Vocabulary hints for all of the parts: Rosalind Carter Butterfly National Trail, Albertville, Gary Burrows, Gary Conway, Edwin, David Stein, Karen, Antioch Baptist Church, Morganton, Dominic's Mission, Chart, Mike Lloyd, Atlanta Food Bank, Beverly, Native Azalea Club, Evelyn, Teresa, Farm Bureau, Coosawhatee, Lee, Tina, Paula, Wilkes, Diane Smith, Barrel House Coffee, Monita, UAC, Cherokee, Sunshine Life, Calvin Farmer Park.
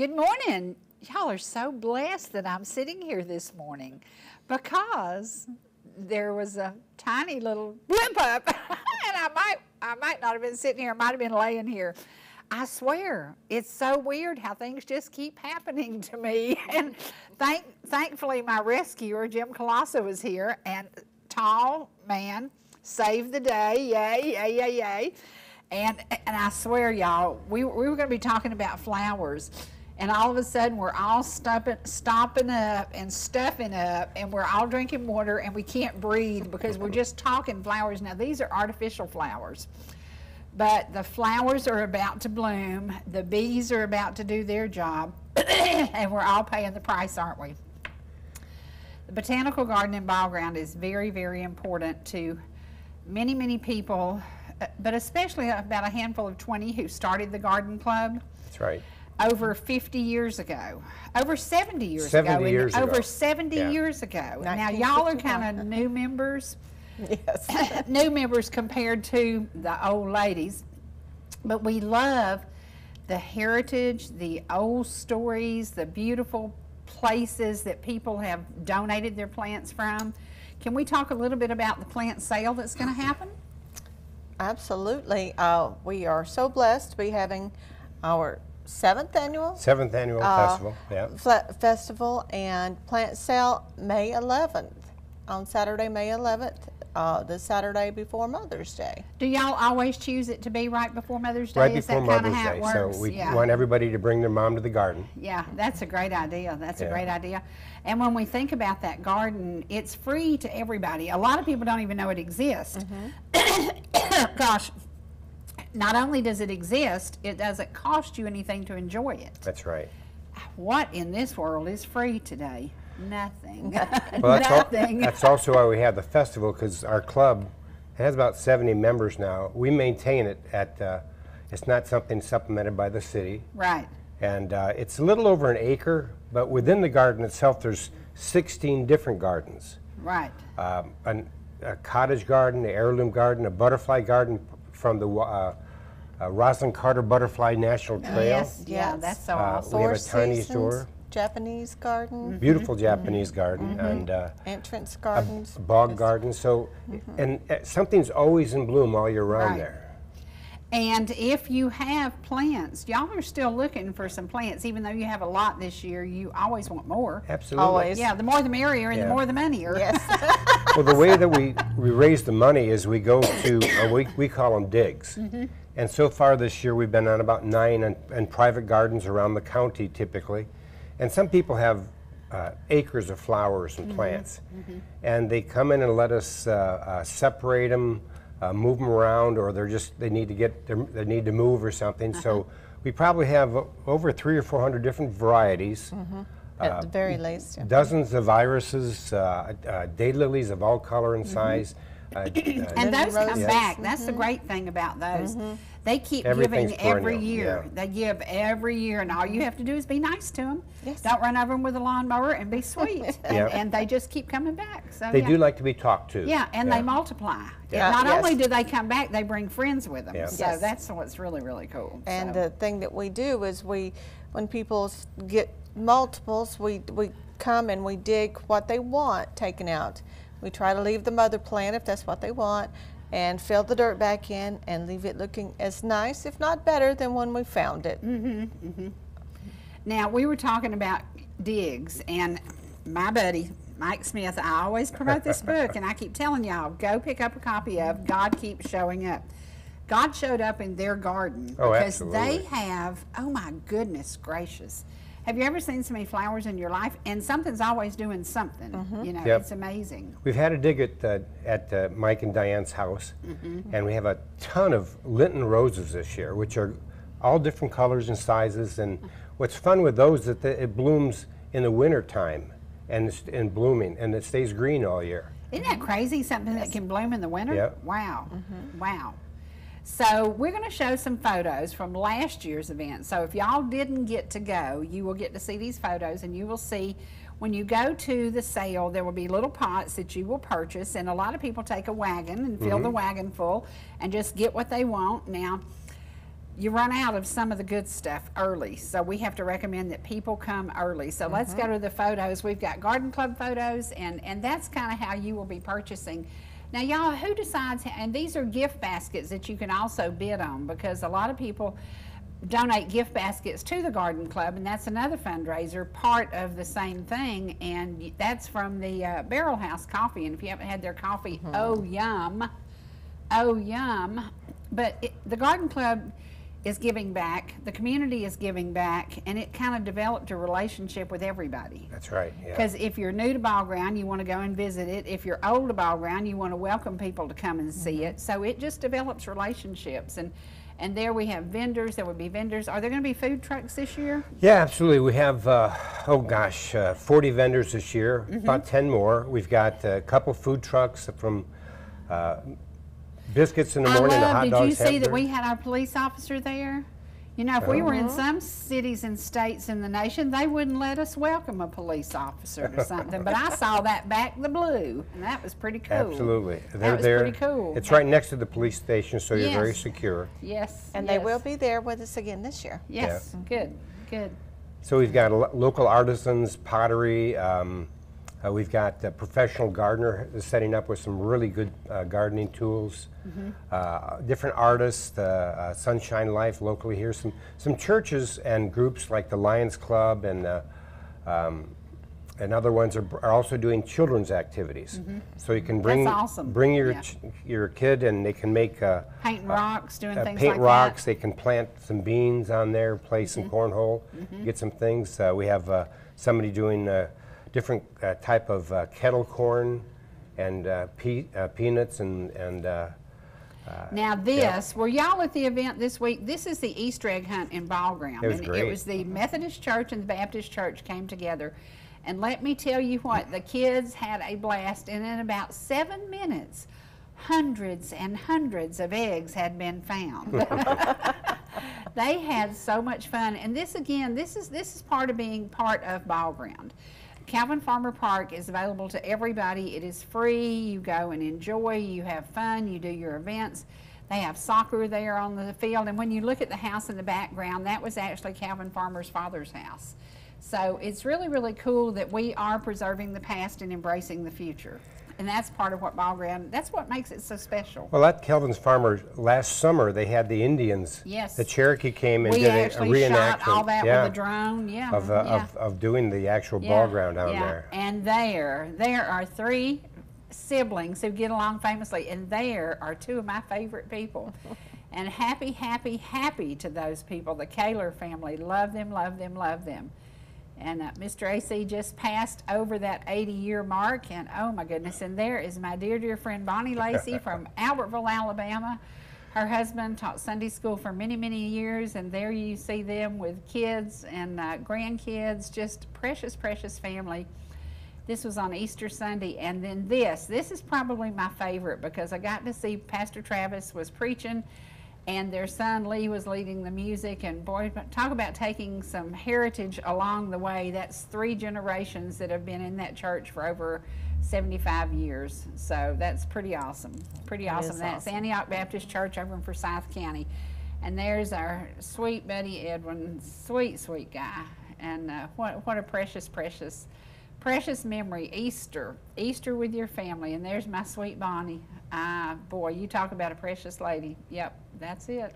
Good morning. Y'all are so blessed that I'm sitting here this morning because there was a tiny little blimp up, and I might not have been sitting here. I might have been laying here. I swear, it's so weird how things just keep happening to me. And thankfully, my rescuer, Jim Colossa, was here, and tall man saved the day. Yay, yay, yay, yay. And I swear, y'all, we were going to be talking about flowers, and all of a sudden we're all stopping up and stuffing up, and we're all drinking water, and we can't breathe because we're just talking flowers. Now, these are artificial flowers, but the flowers are about to bloom, the bees are about to do their job, and we're all paying the price, aren't we? The botanical garden in Ball Ground is very, very important to many, many people, but especially about a handful of 20 who started the garden club. That's right. Over 50 years ago. Over 70 years ago. 70 years ago. Over 70 years ago. Now, y'all are kind of new members. Yes. New members compared to the old ladies. But we love the heritage, the old stories, the beautiful places that people have donated their plants from. Can we talk a little bit about the plant sale that's going to happen? Absolutely. We are so blessed to be having our seventh annual festival. Festival and plant sale May 11th, on Saturday, May 11th, the Saturday before Mother's Day. Do y'all always choose it to be right before Mother's Day? Right before Mother's Day. So we want everybody to bring their mom to the garden. Yeah, that's a great idea. That's a great idea. And when we think about that garden, it's free to everybody. A lot of people don't even know it exists. Mm-hmm. Gosh. Not only does it exist, it doesn't cost you anything to enjoy it. That's right. What in this world is free today? Nothing. Well, that's nothing. That's also why we have the festival, because our club has about 70 members now. We maintain it at, it's not something supplemented by the city. Right. And it's a little over an acre, but within the garden itself, there's 16 different gardens. Right. A cottage garden, an heirloom garden, a butterfly garden, from the Rosalind Carter Butterfly National Trail. Yes, yeah, that's so awesome. We have a tiny store. Japanese garden. Mm-hmm. Beautiful Japanese garden. Mm-hmm. And entrance gardens. Bog gardens. So, and something's always in bloom all year round there. And if you have plants, y'all are still looking for some plants, even though you have a lot this year, you always want more. Absolutely. Always. Yeah, the more the merrier, and the more the money. Yes. Well, the way that we raise the money is we go to, we call them digs. Mm-hmm. And so far this year, we've been on about 9 and private gardens around the county, typically. And some people have acres of flowers and plants. Mm-hmm. And they come in and let us separate them, move them around, or they're just, they need to move or something. Uh-huh. So we probably have over 300 or 400 different varieties. Mm-hmm. At the very least. Yeah. Dozens of irises, daylilies of all color and size. And those come back. That's the great thing about those. Mm-hmm. They keep giving every year. Yeah. They give every year, and all you have to do is be nice to them. Yes. Don't run over them with a lawnmower, and be sweet. And they just keep coming back. So they do like to be talked to. Yeah, and they multiply. Yeah. Not only do they come back, they bring friends with them. Yeah. So that's what's really, really cool. And the thing that we do is when people get multiples, we come and we dig what they want taken out. We try to leave the mother plant if that's what they want, and fill the dirt back in and leave it looking as nice, if not better, than when we found it. Mm-hmm, mm-hmm. Now, we were talking about digs, and my buddy, Mike Smith, I always promote this book, and I keep telling y'all, go pick up a copy of God Keeps Showing Up. God showed up in their garden because they have, oh my goodness gracious, have you ever seen so many flowers in your life? And something's always doing something. Mm-hmm. You know, it's amazing. We've had a dig at Mike and Diane's house, and we have a ton of Linton roses this year, which are all different colors and sizes. And what's fun with those is that it blooms in the winter time, and it's in blooming, and it stays green all year. Isn't that crazy? Something that can bloom in the winter? Yep. Wow. Mm-hmm. Wow. So we're going to show some photos from last year's event. So if y'all didn't get to go, you will get to see these photos, and you will see when you go to the sale, there will be little pots that you will purchase, and a lot of people take a wagon and fill the wagon full and just get what they want. Now, you run out of some of the good stuff early, so we have to recommend that people come early. So let's go to the photos. We've got garden club photos, and that's kind of how you will be purchasing. Now, y'all, who decides, and these are gift baskets that you can also bid on, because a lot of people donate gift baskets to the garden club, and that's another fundraiser, part of the same thing, and that's from the Barrel House Coffee. And if you haven't had their coffee, oh yum, oh yum. But the garden club is giving back, the community is giving back, and it kind of developed a relationship with everybody. That's right. Because if you're new to Ball Ground, you want to go and visit it. If you're old to Ball Ground, you want to welcome people to come and see it. So it just develops relationships. And there we have vendors. There would be vendors. Are there going to be food trucks this year? Yeah, absolutely. We have, 40 vendors this year, about 10 more. We've got a couple food trucks from Biscuits in the Morning, the hot dogs. Did you see that we had our police officer there? You know, if we were in some cities and states in the nation, they wouldn't let us welcome a police officer or something. But I saw that back the blue, and that was pretty cool. Absolutely. That was pretty cool. It's right next to the police station, so you're very secure. Yes. And they will be there with us again this year. Yes. Yeah. Good. Good. So we've got local artisans, pottery. We've got a professional gardener setting up with some really good gardening tools. Different artists, Sunshine Life locally here, some churches and groups like the Lions Club and other ones are also doing children's activities. So you can bring your kid, and they can make paint rocks, they can plant some beans on there, play some cornhole, get some things. We have somebody doing different type of kettle corn and peanuts and now this, were y'all at the event this week? This is the Easter egg hunt in Ball Ground. It was great. It was the Methodist Church and the Baptist Church came together. And let me tell you what, the kids had a blast, and in about 7 minutes, hundreds and hundreds of eggs had been found. They had so much fun. And this again, this is part of being part of Ball Ground. Calvin Farmer Park is available to everybody. It is free. You go and enjoy. You have fun. You do your events. They have soccer there on the field. And when you look at the house in the background, that was actually Calvin Farmer's father's house. So it's really, really cool that we are preserving the past and embracing the future. And that's part of what Ball Ground, that's what makes it so special. Well, at Calvin's Farmer last summer, they had the Indians. Yes. The Cherokee came and did a reenactment. Shot all that with a drone. Yeah. Of doing the actual Ball Ground down there. And there are three siblings who get along famously, and there are two of my favorite people. And happy, happy, happy to those people. The Kaler family, love them, love them, love them. And Mr. A.C. just passed over that 80-year mark, and oh my goodness, and there is my dear, dear friend Bonnie Lacey from Albertville, Alabama. Her husband taught Sunday school for many, many years, and there you see them with kids and grandkids, just precious, precious family. This was on Easter Sunday, and then this is probably my favorite because I got to see Pastor Travis was preaching, and their son Lee was leading the music, and boy, talk about taking some heritage along the way. That's three generations that have been in that church for over 75 years. So that's pretty awesome. Pretty awesome. That's awesome. Antioch Baptist Church over in Forsyth County. And there's our sweet buddy Edwin, sweet, sweet guy. And what a precious, precious, precious memory. Easter. Easter with your family. And there's my sweet Bonnie. Boy, you talk about a precious lady. Yep. That's it.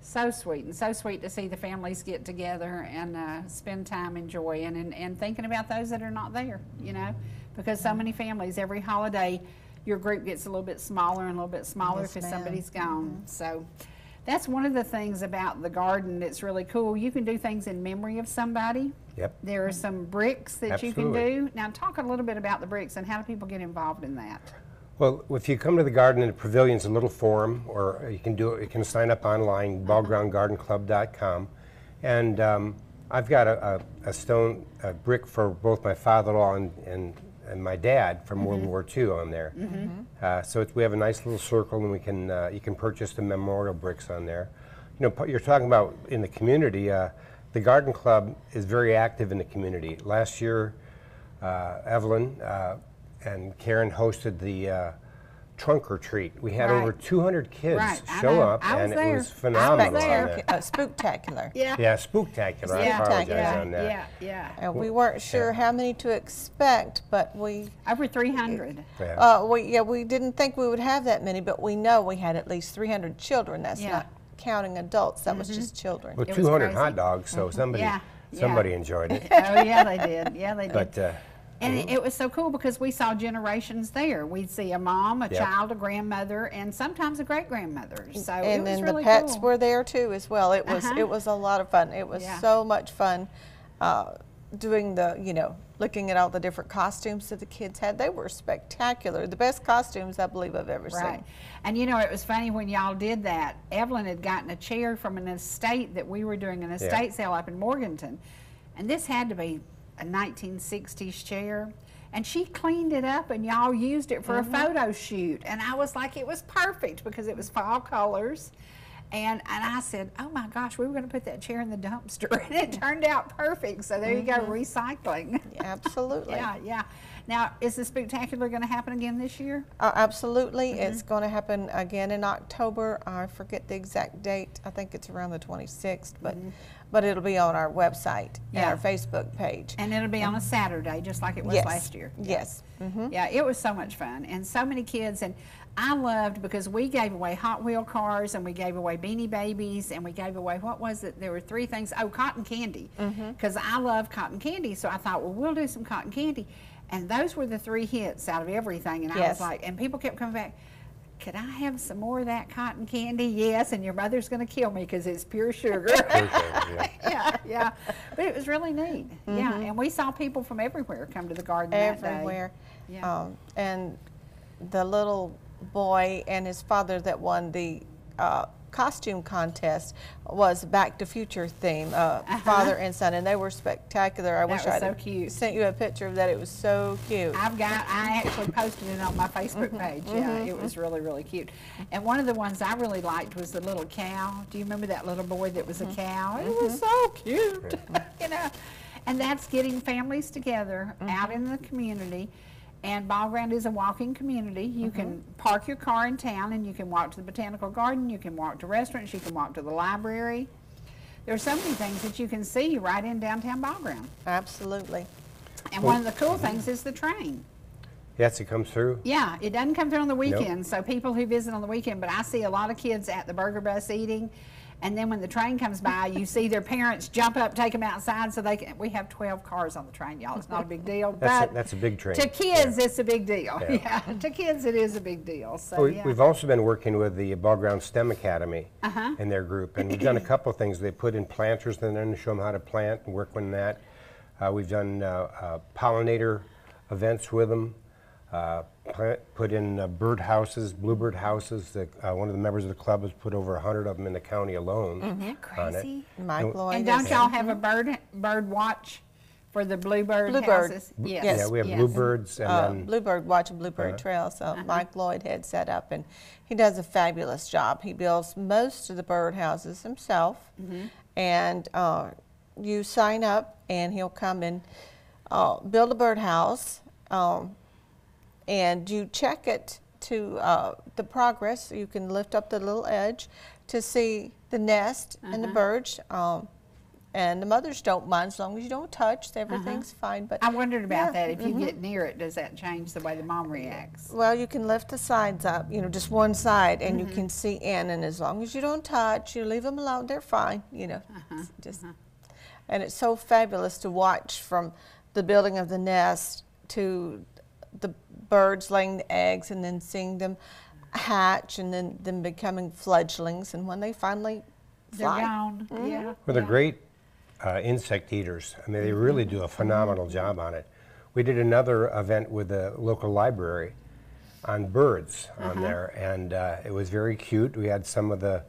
So sweet, and so sweet to see the families get together and spend time enjoying and thinking about those that are not there, you know, because so many families, every holiday, your group gets a little bit smaller and a little bit smaller because somebody's gone. So that's one of the things about the garden that's really cool. You can do things in memory of somebody. Yep. There are some bricks that you can do. Now, talk a little bit about the bricks and how do people get involved in that? Well, if you come to the garden, the pavilion's a little forum, or you can sign up online, ballgroundgardenclub.com, and I've got a brick for both my father-in-law and my dad from World War II on there. So we have a nice little circle, and we can you can purchase the memorial bricks on there. You know, you're talking about in the community. The garden club is very active in the community. Last year, Evelyn and Karen hosted the trunk or treat. We had over 200 kids show up, and it was phenomenal. Spooktacular. Yeah, spooktacular. I apologize on that. And we weren't sure how many to expect, but we over 300. We didn't think we would have that many, but we know we had at least 300 children. That's not counting adults. That was just children. Well, 200 hot dogs. So somebody enjoyed it. Oh yeah, they did. Yeah, they did. But, and it was so cool because we saw generations there. We'd see a mom, a child, a grandmother, and sometimes a great-grandmother. So and then really the pets were there too as well. It was it was a lot of fun. It was so much fun doing the, you know, looking at all the different costumes that the kids had. They were spectacular. The best costumes I believe I've ever seen. And you know, it was funny when y'all did that. Evelyn had gotten a chair from an estate that we were doing an estate sale up in Morganton, and this had to be a 1960s chair, and she cleaned it up and y'all used it for a photo shoot, and I was like, it was perfect because it was fall colors, and I said, oh my gosh, we were going to put that chair in the dumpster, and it turned out perfect. So there you go, recycling. Absolutely. Now, is the Spooktacular going to happen again this year? Absolutely. It's going to happen again in October. I forget the exact date. I think it's around the 26th, but it'll be on our website and our Facebook page. And it'll be on a Saturday, just like it was last year. Yeah, it was so much fun, and so many kids. And I loved, because we gave away Hot Wheel cars, and we gave away Beanie Babies, and we gave away, what was it? There were three things. Oh, cotton candy, because I love cotton candy. So I thought, well, we'll do some cotton candy. And those were the three hits out of everything. And I was like, and people kept coming back, could I have some more of that cotton candy? Yes, and your mother's going to kill me because it's pure sugar. But it was really neat. Yeah, and we saw people from everywhere come to the garden that day. And the little boy and his father that won the costume contest was Back to Future theme, father and son, and they were spectacular. I wish I had sent you a picture of that. It was so cute. I actually posted it on my Facebook page. It was really, really cute. And one of the ones I really liked was the little cow. Do you remember that little boy that was a cow? It was so cute. You know, and that's getting families together out in the community. And Ball Ground is a walking community. You can park your car in town, and you can walk to the botanical garden, you can walk to restaurants, you can walk to the library. There are so many things that you can see right in downtown Ball Ground. Absolutely. And one of the cool things is the train. Yes, it comes through. Yeah, it doesn't come through on the weekends, so people who visit on the weekend, but I see a lot of kids at the burger bus eating, and then when the train comes by, you see their parents jump up, take them outside, so they can. We have 12 cars on the train, y'all. It's not a big deal, but that's a big train. To kids, it's a big deal. Yeah, to kids, it is a big deal. So we've also been working with the Ball Ground STEM Academy and their group, and we've done a couple of things. They put in planters in there to show them how to plant and work on that. We've done pollinator events with them. Put in bird houses, bluebird houses. One of the members of the club has put over 100 of them in the county alone. Isn't that crazy? Mike Lloyd. And don't y'all have a bird watch for the bluebird houses? Yes. Yeah, we have bluebirds. And then Bluebird Watch and Bluebird Trail. So Mike Lloyd had set up, and he does a fabulous job. He builds most of the bird houses himself, and you sign up, and he'll come and build a bird house. And you check it to the progress. You can lift up the little edge to see the nest and the birds. And the mothers don't mind as long as you don't touch. Everything's fine. But I wondered about that. If you get near it, does that change the way the mom reacts? Well, you can lift the sides up, you know, just one side, and you can see in. And as long as you don't touch, you leave them alone. They're fine, you know. And it's so fabulous to watch, from the building of the nest to the birds laying the eggs, and then seeing them hatch, and then them becoming fledglings, and when they finally fly. They're gone. Well, they're great insect eaters. I mean, they really do a phenomenal job on it. We did another event with the local library on birds on there, and it was very cute. We had some of the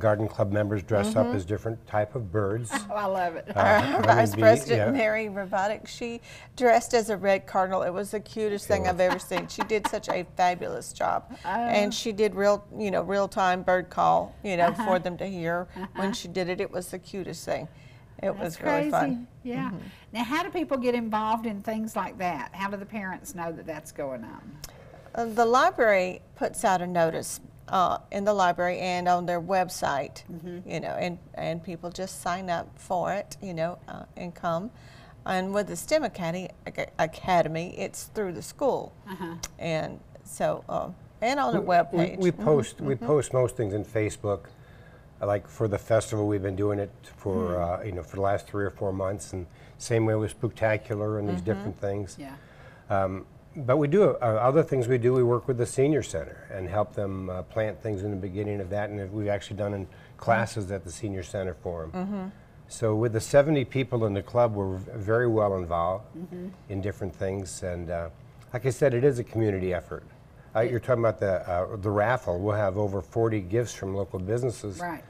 garden club members dressed up as different type of birds. Oh, I love it. Our Vice President Mary Robotics, she dressed as a red cardinal. It was the cutest thing I've ever seen. She did such a fabulous job, and she did real time bird call, you know, for them to hear when she did it. It was the cutest thing. That's really crazy. Fun. Yeah. Now, how do people get involved in things like that? How do the parents know that that's going on? The library puts out a notice in the library and on their website, you know, and people just sign up for it, you know, and come. And with the STEM Academy, it's through the school, and so and on the web page. We post we post most things in Facebook. Like for the festival, we've been doing it for you know, for the last 3 or 4 months, and same way with Spooktacular and these different things. Yeah. But we do other things. We do. We work with the senior center and help them plant things in the beginning of that, and we've actually done in classes at the senior center for them. So with the 70 people in the club, we're very well involved in different things, and like I said, it is a community effort. You're talking about the raffle. We'll have over 40 gifts from local businesses, right?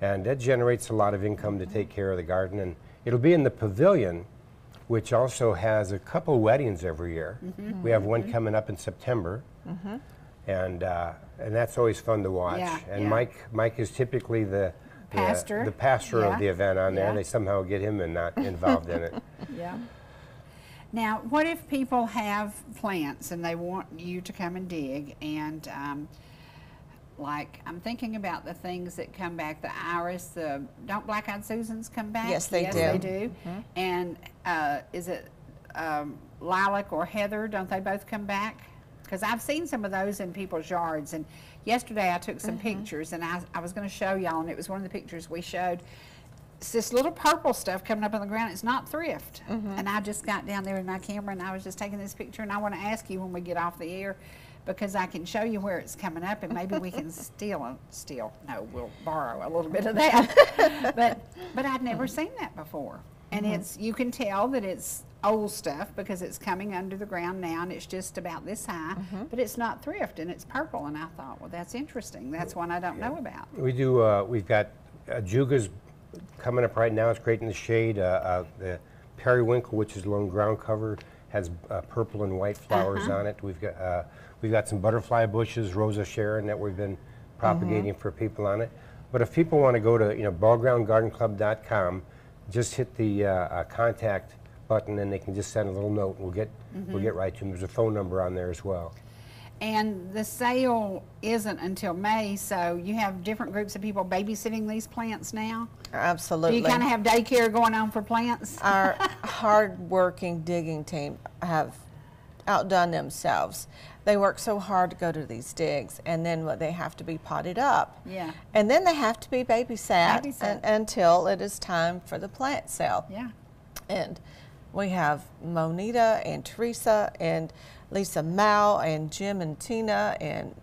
And that generates a lot of income to take care of the garden, and it'll be in the pavilion, which also has a couple weddings every year. We have one coming up in September, and that's always fun to watch. Mike is typically the pastor of the event on there. They somehow get him and not involved in it. Now, what if people have plants and they want you to come and dig? And like, I'm thinking about the things that come back, the iris, the, don't black-eyed Susans come back? Yes, they do. And is it lilac or heather? Don't they both come back? Because I've seen some of those in people's yards. And yesterday I took some pictures, and I was going to show y'all, and it was one of the pictures we showed. It's this little purple stuff coming up on the ground. It's not thrift. And I just got down there with my camera, and I was just taking this picture, and I want to ask you when we get off the air, because I can show you where it's coming up, and maybe we can we'll borrow a little bit of that. but I'd never seen that before. And it's, you can tell that it's old stuff because it's coming under the ground now, and it's just about this high, but it's not thrift, and it's purple. And I thought, well, that's interesting. That's one I don't know about. We do, we've got ajugas coming up right now. It's great in the shade. The periwinkle, which is low ground cover, has purple and white flowers on it. We've got some butterfly bushes, Rosa Sharon, that we've been propagating for people on it. But if people want to go to, you know, ballgroundgardenclub.com, just hit the contact button, and they can just send a little note, and we'll get right to them. There's a phone number on there as well. And the sale isn't until May, so you have different groups of people babysitting these plants now? Absolutely. Do you kind of have daycare going on for plants? Our hard-working digging team have outdone themselves. They work so hard to go to these digs, and then they have to be potted up. Yeah. And then they have to be babysat. Until it is time for the plant sale. Yeah. And we have Monita and Teresa and Lisa Mao and Jim and Tina, and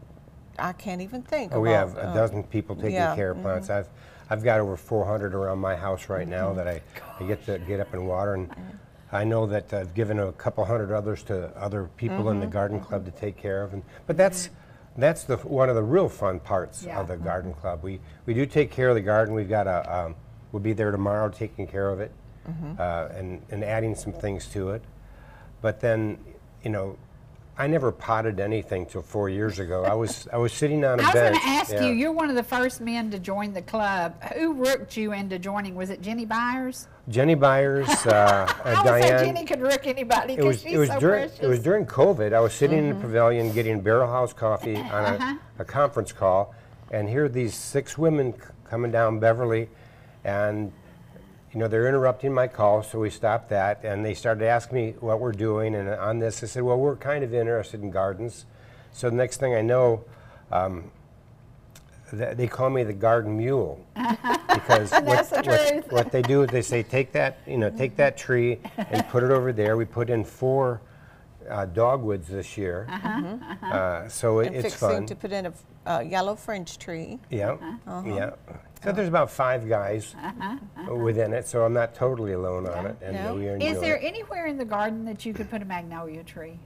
I can't even think. Oh, we have a dozen people taking care of plants. I've got over 400 around my house right now that I get to get up and water, and I know that I've given a couple hundred others to other people in the garden club to take care of. And but that's the one of the real fun parts of the garden club. We do take care of the garden. We've got a we'll be there tomorrow taking care of it, and adding some things to it. But then, you know, I never potted anything till 4 years ago. I was sitting on a bench. I was going to ask you. You're one of the first men to join the club. Who rooked you into joining? Was it Jenny Byers? Jenny Byers, I Diane. I would say Jenny could rook anybody because she's so precious. It was during COVID. I was sitting in the pavilion getting Barrel House Coffee on a conference call, and here are these 6 women coming down Beverly, and you know, they're interrupting my call, so we stopped that, and they started asking me what we're doing, and on this I said, well, we're kind of interested in gardens. So the next thing I know, they call me the garden mule, because what they do is they say, take that tree and put it over there. We put in 4 dogwoods this year, so it's fun. And fixing to put in a yellow French tree. Yeah, so there's about 5 guys within it, so I'm not totally alone on it. And we enjoy Is there anywhere in the garden that you could put a magnolia tree?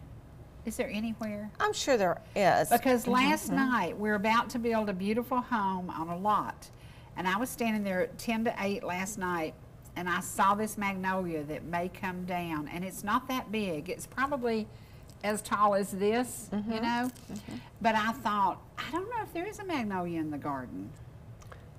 Is there anywhere? I'm sure there is. Because last night, we were about to build a beautiful home on a lot, and I was standing there at 10 to 8 last night, and I saw this magnolia that may come down, and it's not that big. It's probably as tall as this, you know? But I thought, I don't know if there is a magnolia in the garden.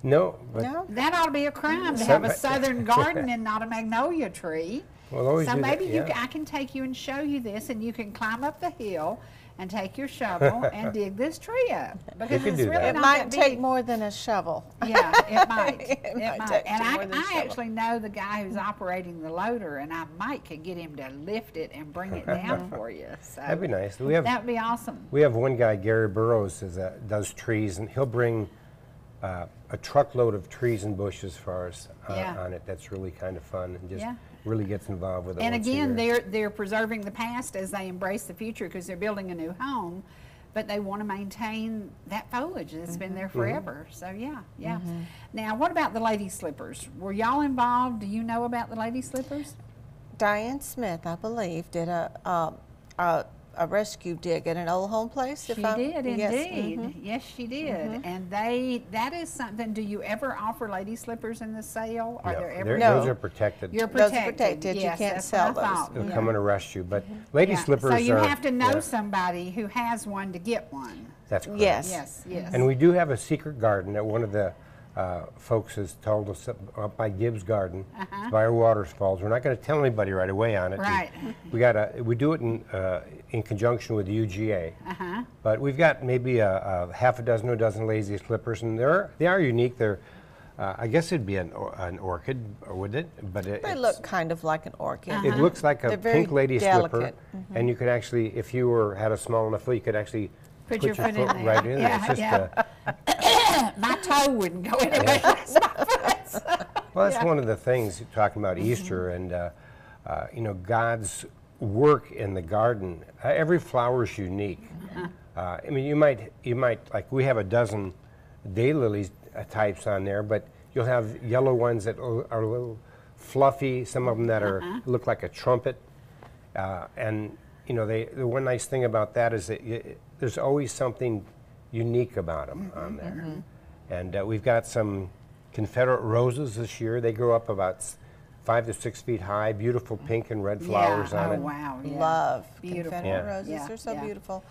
No, but that ought to be a crime to have a southern garden and not a magnolia tree. Well, so maybe I can take you and show you this, and you can climb up the hill and take your shovel and dig this tree up, because it's really not that big. It might take more than a shovel. Yeah, it might. it might. And I actually know the guy who's operating the loader, and I could get him to lift it and bring it down for you. So that'd be nice. That'd be awesome. We have one guy, Gary Burrows, does trees, and he'll bring a truckload of trees and bushes for us on it. That's really kind of fun, and just really gets involved with it. And again, they're preserving the past as they embrace the future, because they're building a new home, but they want to maintain that foliage that's been there forever. So Now, what about the lady slippers? Were y'all involved? Do you know about the lady slippers? Diane Smith, I believe, did a rescue dig at an old home place. She did, indeed. Yes, she did. And that is something. Do you ever offer lady slippers in the sale? No. Those are protected. Those are protected. Yes, you can't sell those. They'll come and arrest you. But lady slippers. So you have to know somebody who has one to get one. That's correct. Yes. And we do have a secret garden that one of the folks has told us up by Gibbs Garden, by our waterfalls. We're not going to tell anybody right away on it. Right. We do it in conjunction with UGA. But we've got maybe a half a dozen or a dozen lazy slippers, and they are unique. They're I guess it'd be an orchid, would it? But they look kind of like an orchid. It looks like a pink lady slipper, and you could actually, if you had a small enough foot, you could actually put your foot in there. Right in there. It's just my toe wouldn't go anywhere. Well, that's one of the things, talking about Easter and God's work in the garden. Every flower is unique. I mean, you might like, we have a dozen daylilies types on there, but you'll have yellow ones that are a little fluffy. Some of them that look like a trumpet, and the one nice thing about that is that there's always something unique about them on there. And we've got some Confederate roses this year. They grow up about 5 to 6 feet high, beautiful pink and red flowers on it. Oh, wow. Yeah. Love. Beautiful. Confederate roses. They're so beautiful.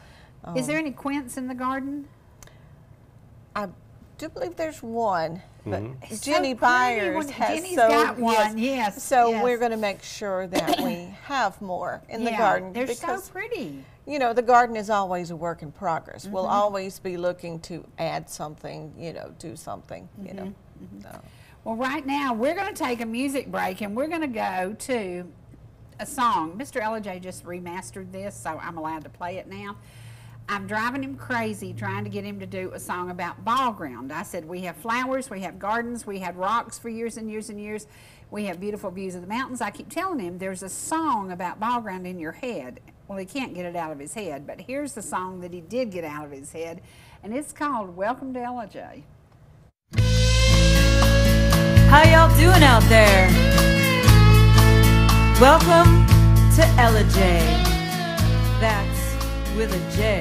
Is there any quince in the garden? I do believe there's one. But Jenny Byers has got one, yes. So we're going to make sure that we have more in the garden. They're so pretty. The garden is always a work in progress. We'll always be looking to add something, do something, So. Well, right now we're going to take a music break, and we're going to go to a song. Mr. Elijah just remastered this, so I'm allowed to play it now. I'm driving him crazy trying to get him to do a song about Ball Ground. I said, we have flowers, we have gardens, we had rocks for years and years and years. We have beautiful views of the mountains. I keep telling him, there's a song about Ball Ground in your head. Well, he can't get it out of his head, but here's the song that he did get out of his head, and it's called Welcome to LJ. How y'all doing out there? Welcome to LJ. That's with a J.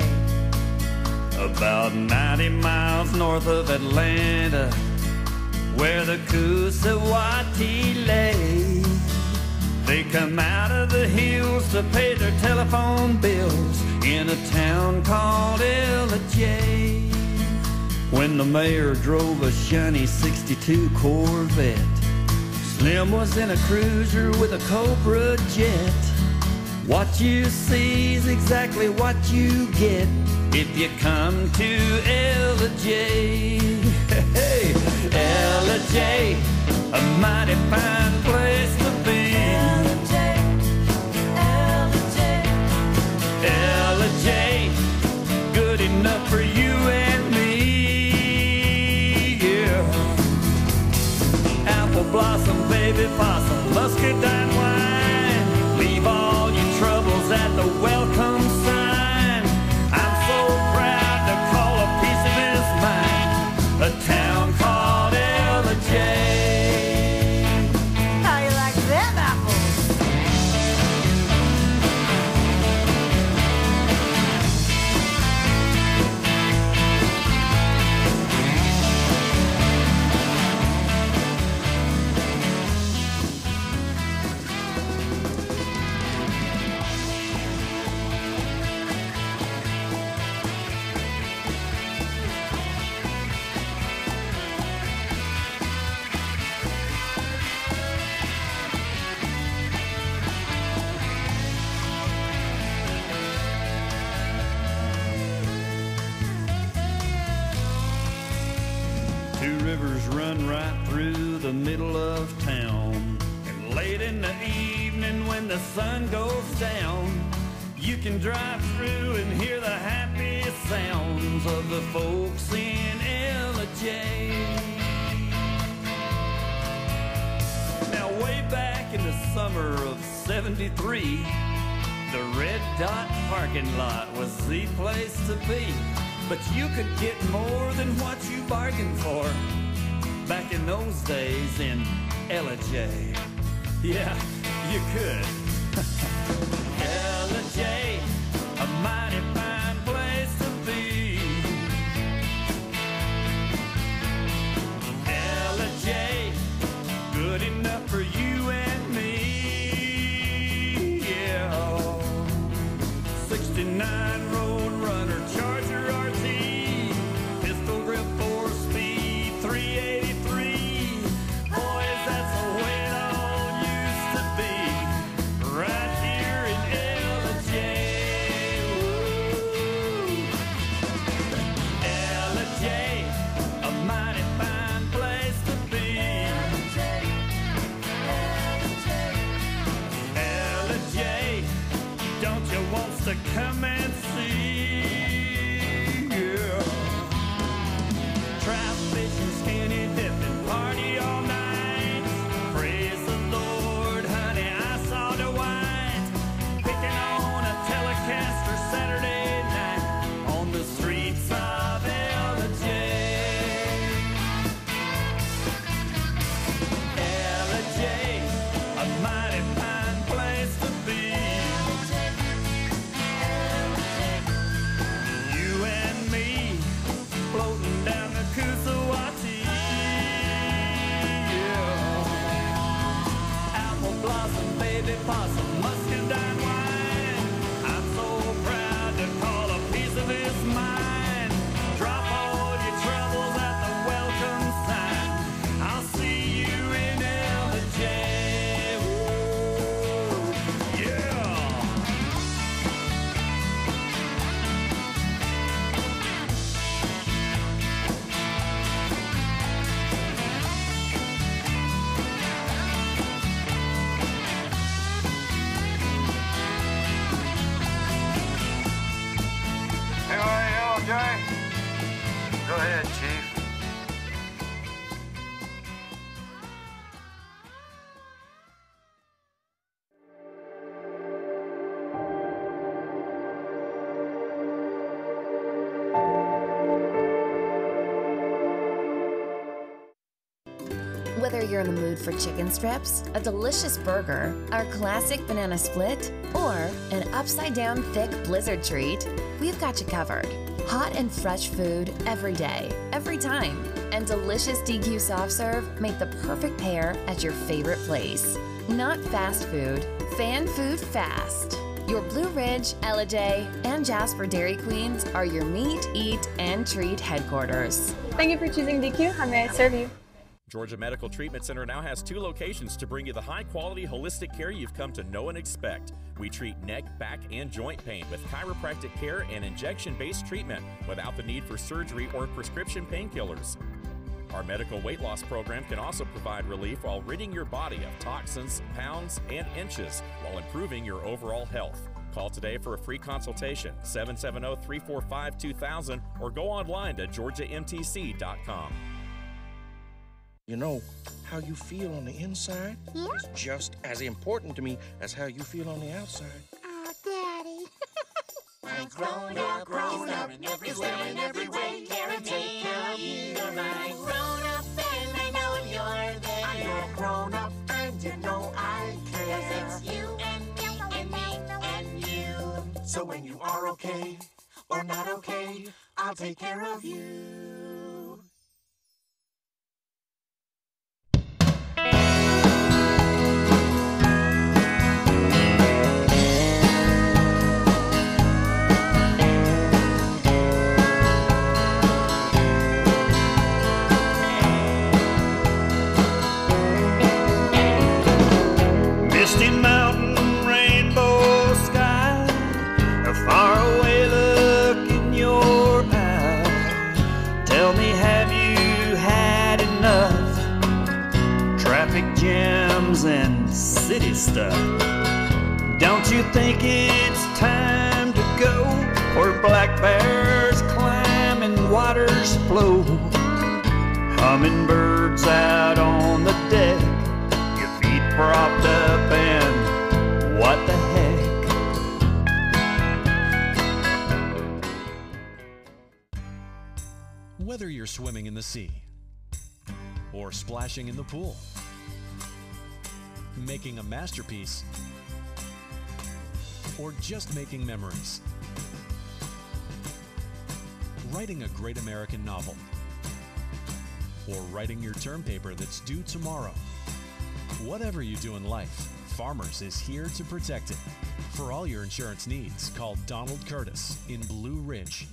About 90 miles north of Atlanta, where the Coosawhatee lay, they come out of the hills to pay their telephone bills in a town called Ellijay. When the mayor drove a shiny 62 Corvette, Slim was in a cruiser with a Cobra jet. What you see's exactly what you get if you come to Ellijay. Hey, Ellijay, a mighty fine place to be. Ellijay, Ellijay, Ellijay, good enough for you and me. Yeah. Apple blossom, baby blossom, muscadine wine, leave all your troubles at the welcome sign. I'm so proud to call a piece of this mine a town called Ellijay. How you like run right through the middle of town. And late in the evening when the sun goes down, you can drive through and hear the happy sounds of the folks in L.A. Now way back in the summer of '73, the Red Dot parking lot was the place to be. But you could get more than what you bargained for back in those days in L.A. Yeah, you could. L.A., a mighty fine place to be. L.A., good enough for you and me, yeah. 69 Road Runner, Charger RT, pistol grip 4-speed, 383. Boys, that's the way it all used to be, right here in L.A. L.A., a mighty fine place to be. L.A., don't you want to come and see, yeah. Trout fishing, skinny dipping, party all night. Praise the Lord, honey, I saw the white. Picking on a Telecaster Saturday night on the streets of L.A. L.A., a mighty fine place to be. Possum, muscadine wine, I'm so proud to call a piece of his mine. Drop all your troubles at the welcome sign. I'll see you in L.A. Ooh, yeah. Okay. Go ahead, Chief. Whether you're in the mood for chicken strips, a delicious burger, our classic banana split, or an upside-down thick blizzard treat, we've got you covered. Hot and fresh food every day, every time, and delicious DQ soft serve make the perfect pair at your favorite place. Not fast food, fan food fast. Your Blue Ridge, Ellijay, and Jasper Dairy Queens are your meet, eat, and treat headquarters. Thank you for choosing DQ. How may I serve you? Georgia Medical Treatment Center now has 2 locations to bring you the high-quality, holistic care you've come to know and expect. We treat neck, back, and joint pain with chiropractic care and injection-based treatment without the need for surgery or prescription painkillers. Our medical weight loss program can also provide relief while ridding your body of toxins, pounds, and inches while improving your overall health. Call today for a free consultation, 770-345-2000, or go online to georgiamtc.com. You know, how you feel on the inside is just as important to me as how you feel on the outside. Oh, Daddy. I'm grown up in every way, Karen, take care of you. You're my grown up, and I know you're there. I am grown up, and you know I care. 'Cause it's you and me, and you. So when you are okay, or not okay, I'll take care of you. sister. Don't you think it's time to go where black bears climb and waters flow? Hummingbirds out on the deck, your feet propped up and what the heck? Whether you're swimming in the sea or splashing in the pool, making a masterpiece, or just making memories, writing a great American novel, or writing your term paper that's due tomorrow. Whatever you do in life, Farmers is here to protect it. For all your insurance needs, call Donald Curtis in Blue Ridge.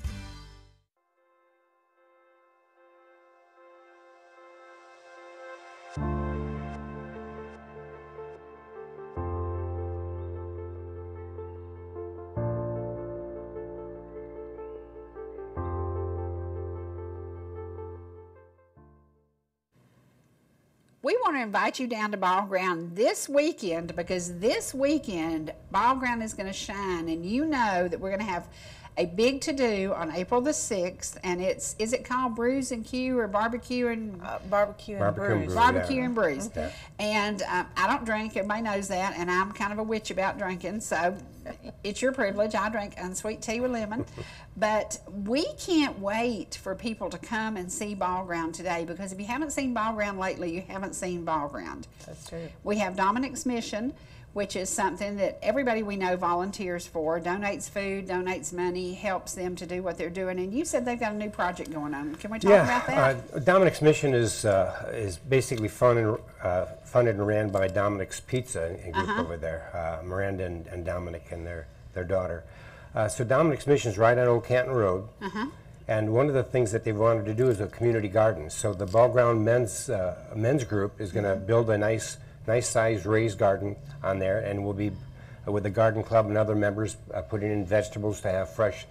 We want to invite you down to Ball Ground this weekend, because this weekend Ball Ground is going to shine, and you know that we're going to have a big to-do on April the 6th, and it's, is it called Brews and Q or Barbecue and... Barbecue and Brews. Barbecue and Brews. Okay. And I don't drink, everybody knows that, and I'm kind of a witch about drinking, so it's your privilege. I drink unsweet tea with lemon. But we can't wait for people to come and see Ball Ground today, because if you haven't seen Ball Ground lately, you haven't seen Ball Ground. That's true. We have Dominic's Mission, which is something that everybody we know volunteers for, donates food, donates money, helps them to do what they're doing. And you said they've got a new project going on. Can we talk about that? Dominic's Mission is basically funded and ran by Dominic's Pizza and group over there, Miranda and Dominic and their daughter. So Dominic's Mission is right on Old Canton Road. And one of the things that they wanted to do is a community garden. So the Ball Ground men's group is going to build a nice sized raised garden on there, and we'll be with the garden club and other members putting in vegetables to have fresh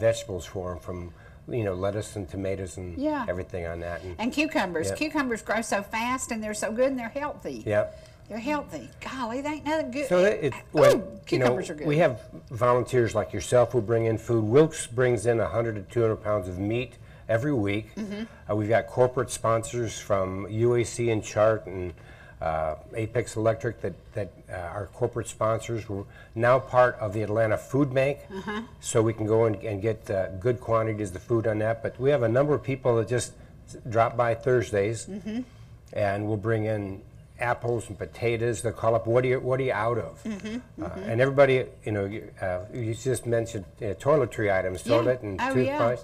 vegetables for them, from lettuce and tomatoes and everything on that, and cucumbers. Cucumbers grow so fast, and they're so good, and they're healthy. They're healthy. Golly, they ain't nothing good. So cucumbers are good. We have volunteers like yourself who bring in food. Wilkes brings in 100 to 200 pounds of meat every week. We've got corporate sponsors from UAC and Chart and Apex Electric that our corporate sponsors. We're now part of the Atlanta Food Bank, so we can go and get good quantities of food on that. But we have a number of people that just drop by Thursdays, and we'll bring in apples and potatoes. They'll call up, what are you out of? And everybody, you just mentioned toiletry items, toilet and toothbrush.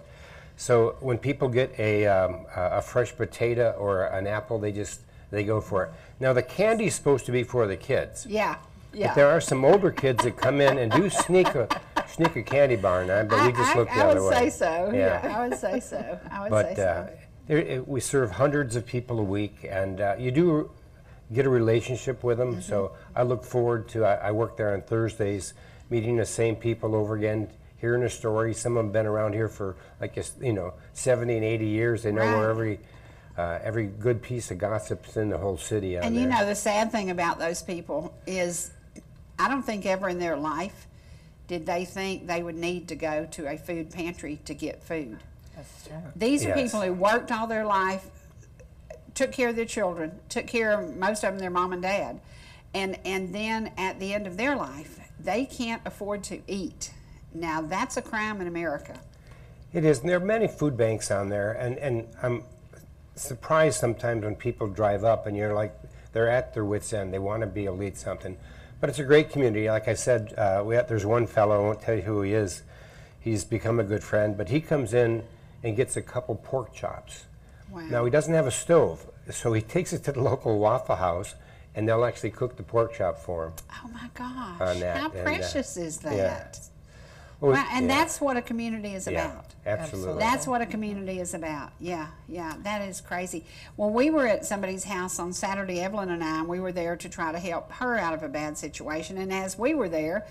So when people get a fresh potato or an apple, they go for it. Now, the candy's supposed to be for the kids. But there are some older kids that come in and do sneak a candy bar and but we just look the other way. I would say so. We serve hundreds of people a week, and you do get a relationship with them. So I look forward to, I work there on Thursdays, meeting the same people over again, hearing a story. Some of them have been around here for, 70 and 80 years. They know where every good piece of gossip's in the whole city out there. And the sad thing about those people is, I don't think ever in their life did they think they would need to go to a food pantry to get food. That's true. These are people who worked all their life, took care of their children, took care of most of them, their mom and dad, and then at the end of their life, they can't afford to eat. Now, that's a crime in America. It is. And there are many food banks on there, and I'm surprised sometimes when people drive up and you're like, they're at their wits end, they want to be able to eat something. But it's a great community. Like I said, there's one fellow, I won't tell you who he is, he's become a good friend, but he comes in and gets a couple pork chops. Now, he doesn't have a stove, so he takes it to the local Waffle House, and they'll actually cook the pork chop for him. Oh my gosh, on that. How precious is that? Well, and that's what a community is about. Absolutely. That's what a community is about. That is crazy. Well, we were at somebody's house on Saturday, Evelyn and I, and we were there to try to help her out of a bad situation. And as we were there,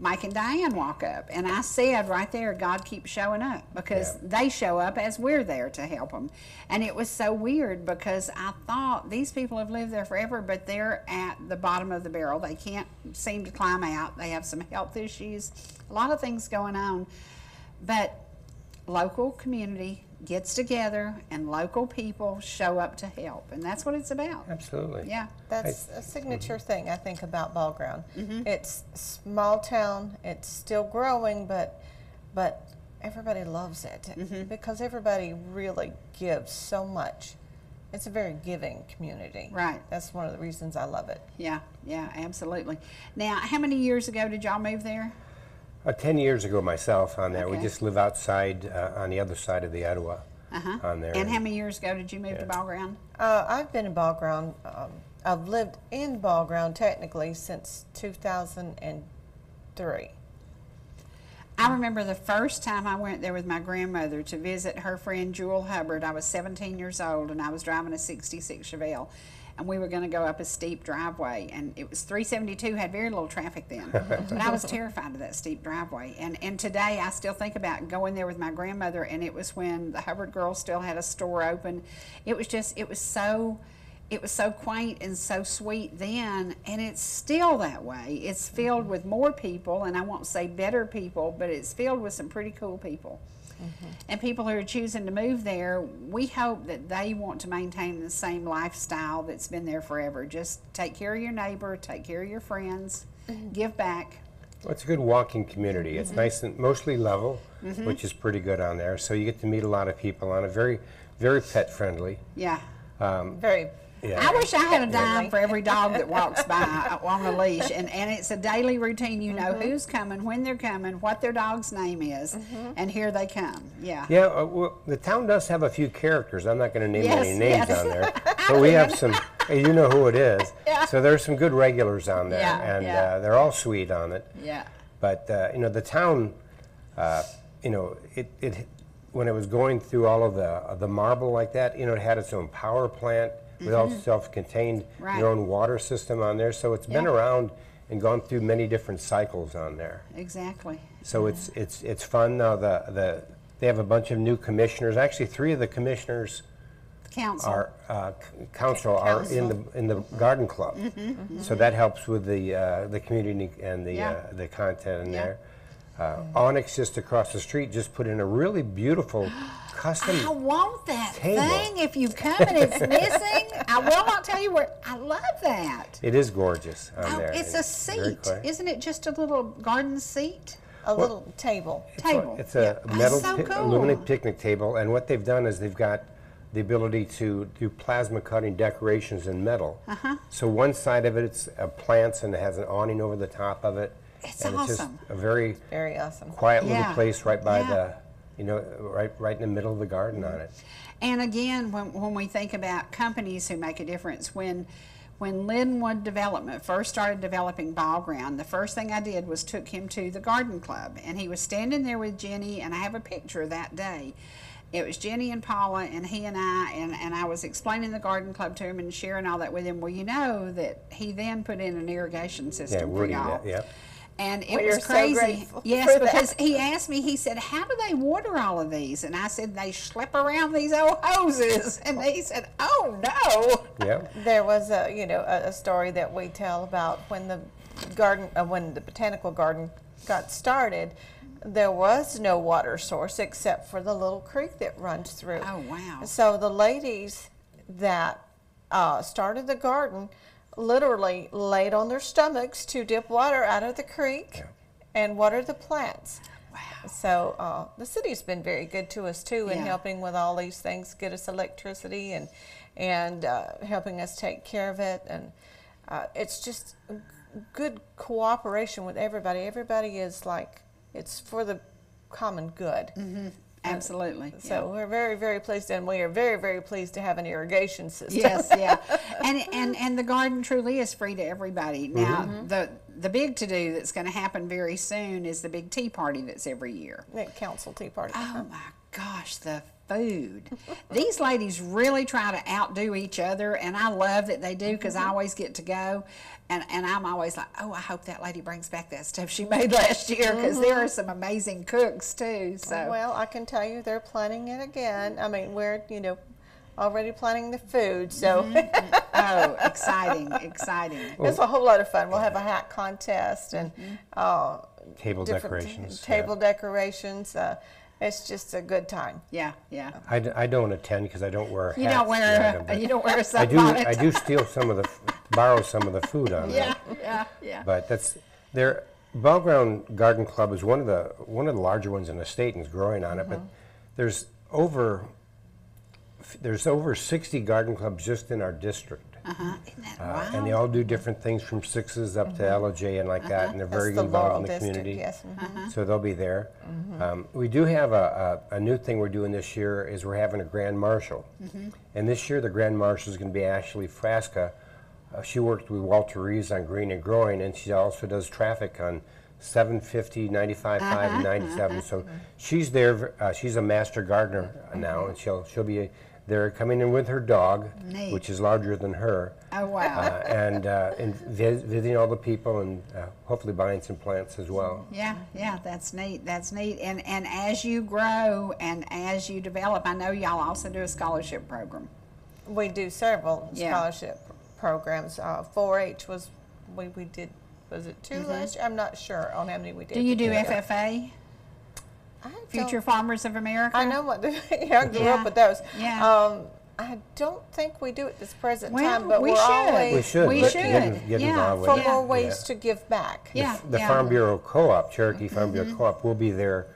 Mike and Diane walk up. And I said right there, God keeps showing up, because they show up as we're there to help them. And it was so weird, because I thought these people have lived there forever, but they're at the bottom of the barrel. They can't seem to climb out. They have some health issues, a lot of things going on. But local community gets together and local people show up to help, and that's what it's about. Absolutely. Yeah. That's a signature thing, I think, about Ball Ground. It's small town, it's still growing, but everybody loves it because everybody really gives so much. It's a very giving community. Right. That's one of the reasons I love it. Yeah, yeah, absolutely. Now, how many years ago did y'all move there? 10 years ago myself on there. Okay. We just live outside on the other side of the Etowah on there. And how many years ago did you move to Ball Ground? I've been in Ball Ground. I've lived in Ball Ground technically since 2003. I remember the first time I went there with my grandmother to visit her friend Jewel Hubbard. I was 17 years old and I was driving a 66 Chevelle. And we were going to go up a steep driveway, and it was 372, had very little traffic then. But I was terrified of that steep driveway. And today I still think about going there with my grandmother, and it was when the Hubbard girls still had a store open. It was just, it was so quaint and so sweet then, and it's still that way. It's filled with more people, and I won't say better people, but it's filled with some pretty cool people. And people who are choosing to move there, we hope that they want to maintain the same lifestyle that's been there forever. Just take care of your neighbor, take care of your friends, give back. Well, it's a good walking community. It's nice and mostly level, which is pretty good on there. So you get to meet a lot of people on a very, very pet friendly. Yeah. Very. Yeah. I wish I had a dime for every dog that walks by on a leash, and it's a daily routine. You know who's coming, when they're coming, what their dog's name is, and here they come. Yeah. Yeah. Well, the town does have a few characters. I'm not going to name any names on there, but we have some. You know who it is. So there's some good regulars on there, and they're all sweet on it. Yeah. But you know the town, you know it when it was going through all of the marble like that. You know it had its own power plant. With all self-contained, your own water system on there. So it's been around and gone through many different cycles on there. Exactly. So it's fun now. They have a bunch of new commissioners. Actually, three of the commissioners council are in the garden club. So that helps with the community and the content in there. Onyx just across the street just put in a really beautiful custom table. I want that thing. If you come and it's missing, I will not tell you where. I love that. It is gorgeous on there. It's a seat, isn't it? Just a little garden seat, little table. It's a metal aluminum picnic table, and what they've done is they've got the ability to do plasma cutting decorations in metal. So one side of it, it's plants, and it has an awning over the top of it. It's and awesome. It's just a very awesome, quiet little place right by the, you know, right in the middle of the garden on it. And again, when we think about companies who make a difference, when Linwood Development first started developing Ball Ground, the first thing I did was took him to the garden club, and he was standing there with Jenny, and I have a picture that day. It was Jenny and Paula and he and I, and I was explaining the garden club to him and sharing all that with him. Well, you know that he then put in an irrigation system for y'all. And it was crazy. So because he asked me, he said, how do they water all of these? And I said, they schlep around these old hoses. And he said, oh, no. There was a, you know, a story that we tell about when the garden, when the botanical garden got started, there was no water source except for the little creek that runs through. Oh, wow. So the ladies that started the garden literally laid on their stomachs to dip water out of the creek and water the plants. Wow. So the city's been very good to us too in helping with all these things, get us electricity and helping us take care of it. And it's just good cooperation with everybody. Everybody is like, it's for the common good. Absolutely. So we're very, very pleased, and we are very, very pleased to have an irrigation system. Yes, and the garden truly is free to everybody. Now, the big to-do that's going to happen very soon is the big tea party that's every year. The council tea party. Oh, my gosh, the food. These ladies really try to outdo each other, and I love that they do, because I always get to go, and I'm always like, oh, I hope that lady brings back that stuff she made last year, because there are some amazing cooks too. So well, I can tell you they're planning it again. I mean, we're, you know, already planning the food, so oh, exciting, exciting. It's a whole lot of fun. We'll have a hat contest and table decorations. Table decorations. It's just a good time. Yeah, yeah. I don't attend because I don't wear a hat. You don't wear a, you don't wear a sunbonnet. I do steal some of the, borrow some of the food on that. Yeah, yeah, yeah. But that's, their Ball Ground Garden Club is one of the larger ones in the state and is growing on it. But there's over 60 garden clubs just in our district. Isn't that wild? And they all do different things, from sixes up to LJ and like that, and they're very involved in the community. Yes. So they'll be there. We do have a new thing we're doing this year is we're having a grand marshal. And this year the grand marshal is going to be Ashley Frasca. She worked with Walter Reeves on Green and Growing, and she also does traffic on 750, 95, 5, and 97. So she's there. She's a master gardener now, and she'll be there coming in with her dog, which is larger than her. Oh, wow. And visiting all the people, and hopefully buying some plants as well. Yeah, yeah, that's neat. That's neat. And as you grow and as you develop, I know y'all also do a scholarship program. We do several scholarship programs. 4-H was, we did. Was it 2 last year? I'm not sure on how many we did. Do you do FFA? Future Farmers of America? I know what, I grew up with those. Yeah. I don't think we do at this present time, but we should. Yeah. For more ways to give back. Yeah. The Farm Bureau Co-op, Cherokee Farm Bureau Co-op, will be there.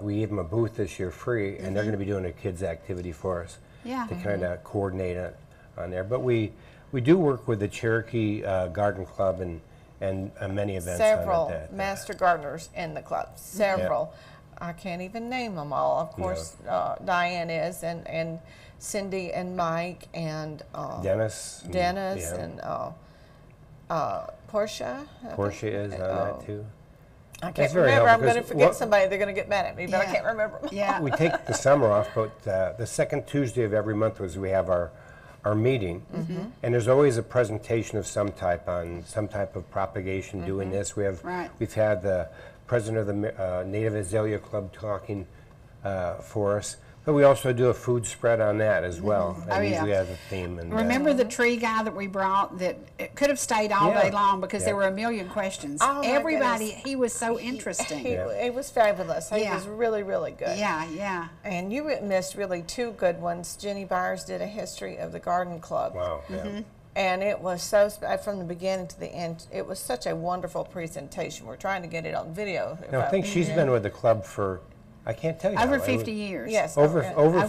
We gave them a booth this year free, and they're going to be doing a kids activity for us to kind of coordinate it on there. But we do work with the Cherokee Garden Club and many events. Several master gardeners in the club. Several. I can't even name them all. Of course, Diane is, and Cindy and Mike and Dennis and Portia. Portia is on that too. I can't remember. I'm going to forget somebody. They're going to get mad at me, but I can't remember. Yeah. We take the summer off, but the second Tuesday of every month we have our meeting, and there's always a presentation of some type on some type of propagation. Doing this, we've had the president of the Native Azalea Club talking for us, but we also do a food spread on that as well. And usually has a theme. And remember the tree guy that we brought that could have stayed all day long because there were a million questions. Oh, everybody, he was so interesting. He was fabulous. He was really, really good. Yeah, yeah. And you missed really two good ones. Jenny Byers did a history of the garden club. Wow. Yeah. And it was so, from the beginning to the end, it was such a wonderful presentation. We're trying to get it on video. No, I think she's been with the club for, I can't tell you. Over 50 years. Yes. Over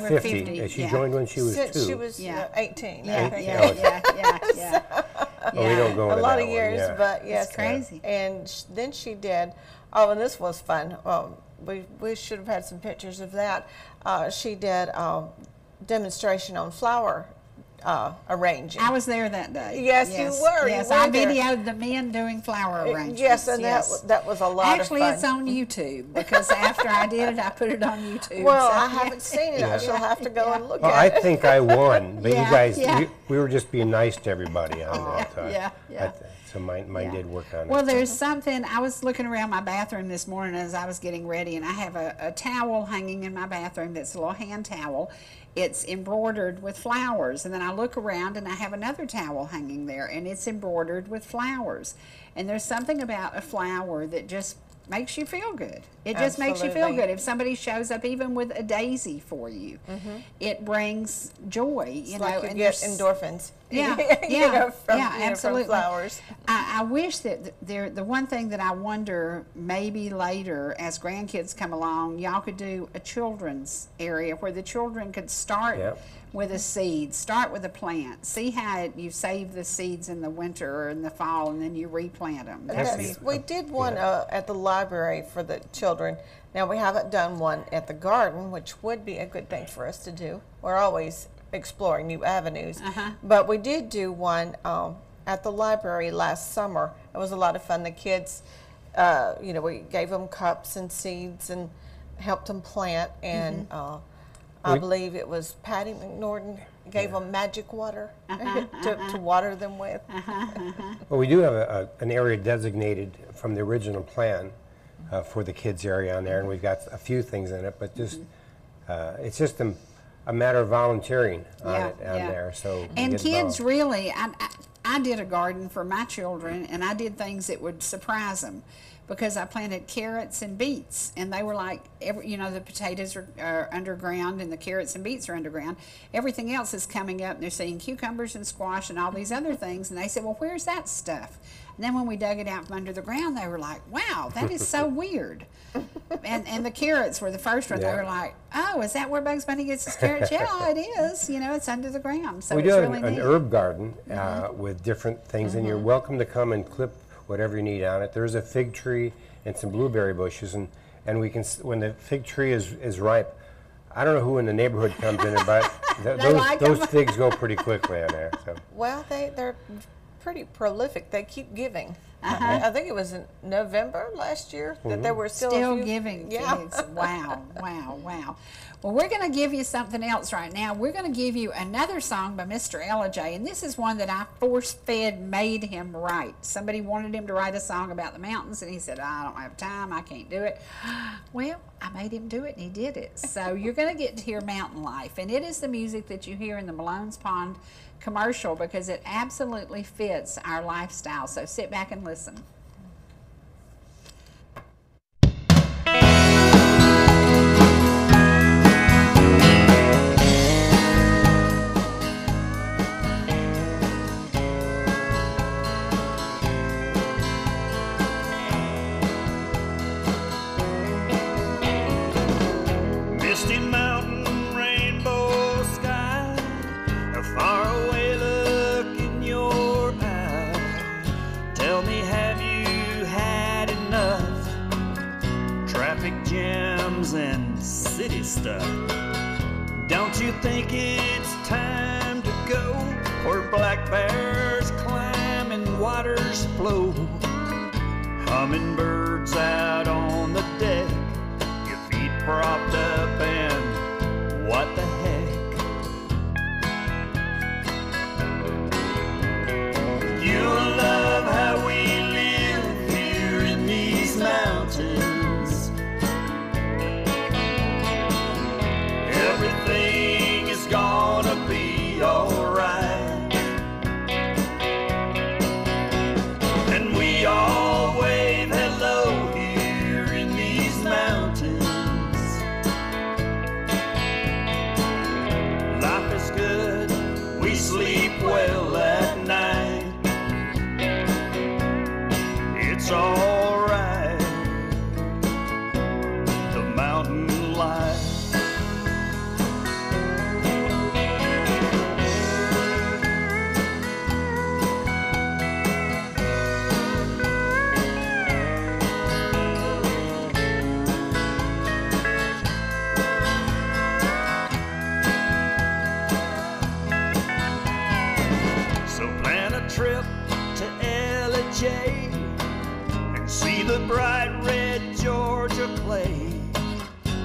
50. She joined when she was two. She was 18. Yeah, yeah, yeah, yeah, yeah. Oh, we don't go into that. A lot of years, but yes. It's crazy. And then she did, oh, and this was fun. We should have had some pictures of that. She did a demonstration on flower arranging. I was there that day. Yes, you were. Yes, I videoed the men doing flower arrangements. Yes, and that was a lot of fun. Actually, it's on YouTube, because after I did it, I put it on YouTube. Well, so I haven't seen it. I shall have to go and look at it. I think I won, but you guys, we were just being nice to everybody on that time. Yeah, yeah. So mine did work on it. Well, there's something, I was looking around my bathroom this morning as I was getting ready, and I have a towel hanging in my bathroom that's a little hand towel. It's embroidered with flowers. And then I look around and I have another towel hanging there, and it's embroidered with flowers. And there's something about a flower that just makes you feel good. It just makes you feel good. If somebody shows up even with a daisy for you, it brings joy. You know, like you get endorphins. Yeah, yeah, you know, absolutely. From flowers. I wish that the one thing that I wonder, maybe later as grandkids come along, y'all could do a children's area where the children could start with a seed, start with a plant, see how you save the seeds in the winter or in the fall, and then you replant them. We did one at the library for the children. Now we haven't done one at the garden, which would be a good thing for us to do. We're always exploring new avenues, but we did do one at the library last summer. It was a lot of fun. The kids, you know, we gave them cups and seeds and helped them plant, and I believe it was Patty McNorton gave them magic water to water them with. Well, we do have an area designated from the original plan for the kids area on there, and we've got a few things in it, but just it's just a matter of volunteering on it on there. So and kids really, I did a garden for my children, and I did things that would surprise them, because I planted carrots and beets, and they were like, you know, the potatoes are underground and the carrots and beets are underground. Everything else is coming up, and they're seeing cucumbers and squash and all these other things, and they said, well, where's that stuff? And then when we dug it out from under the ground, they were like, wow, that is so weird. And the carrots were the first one. Yeah. They were like, oh, is that where Bugs Bunny gets his carrots? Yeah, it is. You know, it's under the ground. So we do have an herb garden with different things, and you're welcome to come and clip whatever you need on it. There's a fig tree and some blueberry bushes, and we can, when the fig tree is ripe, I don't know who in the neighborhood comes in, but those figs go pretty quickly on there. So. Well, they're pretty prolific. They keep giving. I think it was in November last year that there were still a few giving figs. Wow, wow, wow. Well, we're going to give you something else right now. We're going to give you another song by Mr. Elijah, and this is one that I force-fed made him write. Somebody wanted him to write a song about the mountains, and he said, I don't have time, I can't do it. Well, I made him do it, and he did it. So you're going to get to hear Mountain Life, and it is the music that you hear in the Malone's Pond commercial, because it absolutely fits our lifestyle. So sit back and listen. Stuff. Don't you think it's time to go where black bears climb and waters flow? Hummingbirds out on the deck, your feet propped up and what the heck? You'll love how we live here in these mountains. Everything is gonna be alright, and we all wave hello here in these mountains. Life is good, we sleep well at night. It's alright, the mountain life. And see the bright red Georgia clay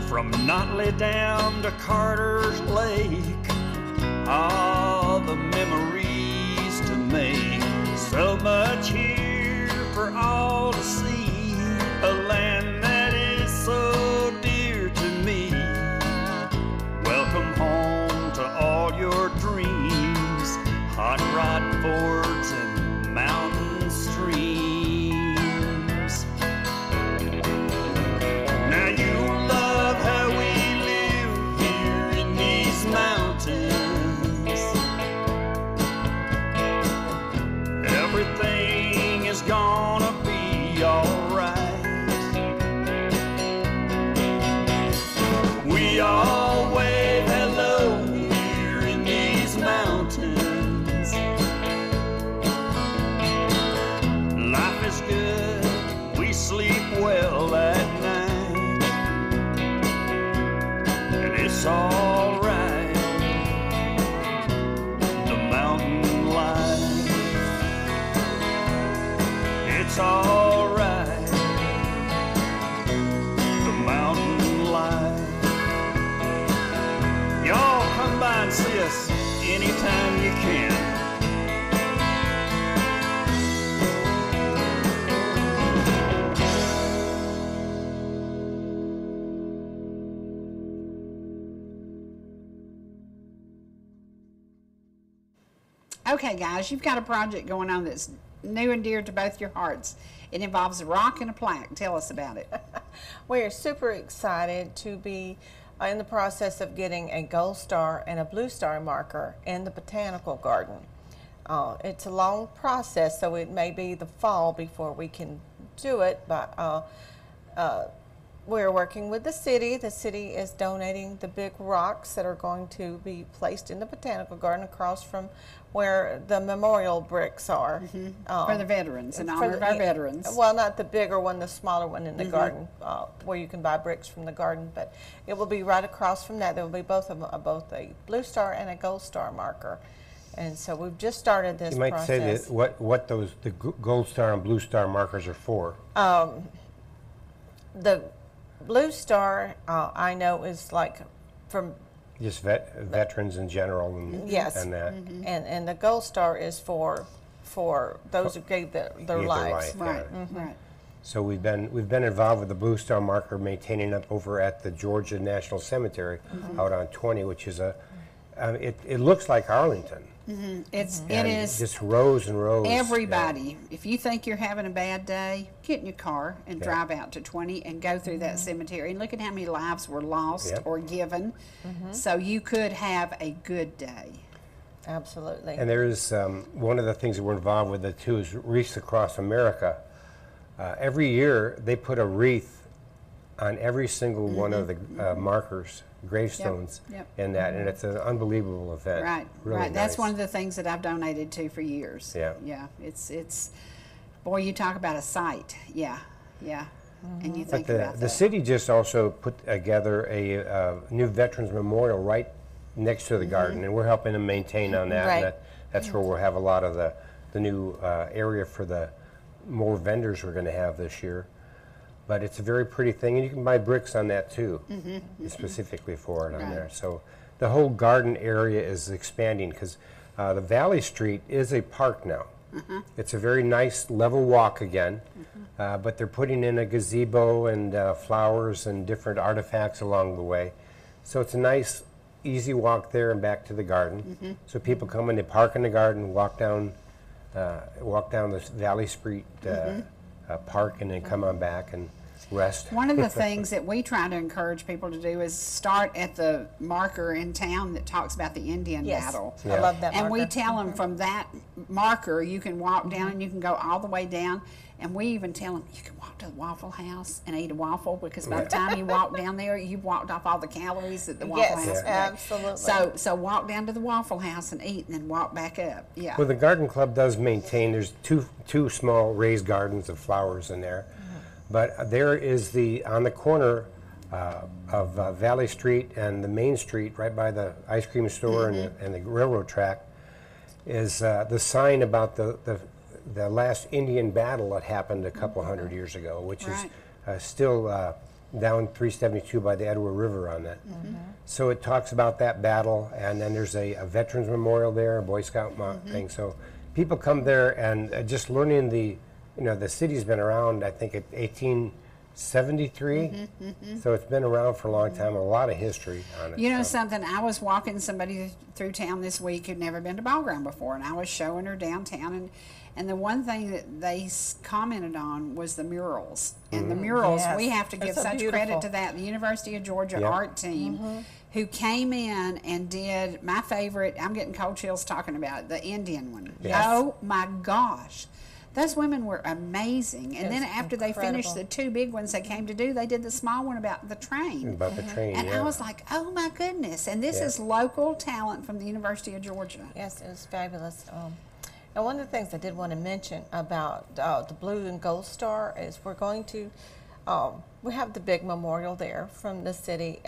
from Notley down to Carter's Lake. All the memories to make. So much here for all to see. A land that is so dear to me. Welcome home to all your dreams. Hot rod forts and mountains. Streams. Now you love how we live here in these mountains. Everything is gonna be alright. We all wave hello here in these mountains. Good, we sleep well at night, and it's all right, the mountain life. It's all right, the mountain life. Okay, guys, you've got a project going on that's new and dear to both your hearts. It involves a rock and a plaque. Tell us about it. We are super excited to be in the process of getting a gold star and a blue star marker in the botanical garden. It's a long process, so it may be the fall before we can do it, but we're working with the city. The city is donating the big rocks that are going to be placed in the botanical garden across from where the memorial bricks are. Mm-hmm. For the veterans, in honor of our veterans. Well, not the bigger one, the smaller one in the mm-hmm. garden, where you can buy bricks from the garden, but it will be right across from that. There will be both of them, both a blue star and a gold star marker. And so we've just started this process. You might say that what those, the gold star and blue star markers are for. The blue star, I know, is like from... Just veterans in general and, yes. and that. Mm-hmm. And the gold star is for those who gave their lives. Their life, right. Mm-hmm. Right. So we've been involved with the blue star marker maintaining up over at the Georgia National Cemetery mm-hmm. out on 20, which is a... it looks like Arlington. Mm-hmm. It is just rows and rows. Everybody, yeah. If you think you're having a bad day, get in your car and yeah. drive out to 20 and go through mm-hmm. that cemetery and look at how many lives were lost yep. or given. Mm-hmm. So you could have a good day. Absolutely. And there is one of the things that we're involved with it too is Wreaths Across America. Every year they put a wreath on every single mm-hmm. one of the markers. Gravestones yep. Yep. and that, mm-hmm. and it's an unbelievable event. Right, really right. Nice. That's one of the things that I've donated to for years. Yeah, yeah. It's, boy, you talk about a sight. Yeah, yeah. Mm-hmm. And you think about that. The city just also put together a new Veterans Memorial right next to the mm-hmm. garden, and we're helping them maintain on that. Right. And that's where we'll have a lot of the new area for the more vendors we're going to have this year. But it's a very pretty thing, and you can buy bricks on that too, mm-hmm. specifically for it right. on there. So the whole garden area is expanding because the Valley Street is a park now. Uh-huh. It's a very nice level walk again, uh-huh. But they're putting in a gazebo and flowers and different artifacts along the way. So it's a nice, easy walk there and back to the garden. Mm-hmm. So people come and they park in the garden, walk down the Valley Street. Mm-hmm. Park and then come on back and rest. One of the things that we try to encourage people to do is start at the marker in town that talks about the Indian yes. battle. Yeah. I love that and marker. We tell them from that marker you can walk down and you can go all the way down, and we even tell them you can walk to the Waffle House and eat a waffle because by yeah. the time you walk down there you've walked off all the calories that the Waffle yes, House yeah. absolutely. So walk down to the Waffle House and eat and then walk back up. Yeah. Well, the garden club does maintain, there's two small raised gardens of flowers in there. But there is on the corner of Valley Street and the Main Street, right by the ice cream store mm-hmm. and the railroad track, is the sign about the last Indian battle that happened a couple mm-hmm. hundred years ago, which right. is still down 372 by the Edwin River on that. Mm-hmm. So it talks about that battle, and then there's a Veterans Memorial there, a Boy Scout mm-hmm. thing. So people come there and just learning the... You know, the city's been around, I think, at 1873, mm-hmm, mm-hmm. so it's been around for a long time, a lot of history on it. You know something, I was walking somebody through town this week who'd never been to Ball Ground before, and I was showing her downtown, and the one thing that they commented on was the murals. And mm-hmm. the murals, yes. we have to give such beautiful. Credit to that. The University of Georgia yep. art team mm-hmm. who came in and did my favorite, I'm getting cold chills talking about it, the Indian one. Yes. Oh, my gosh. Those women were amazing, and then after incredible. They finished the two big ones they came to do, they did the small one about the train. About the train, and yeah. I was like, oh my goodness, and this yeah. is local talent from the University of Georgia. Yes, it was fabulous. And one of the things I did want to mention about the blue and gold star is we're going to, we have the big memorial there from the city,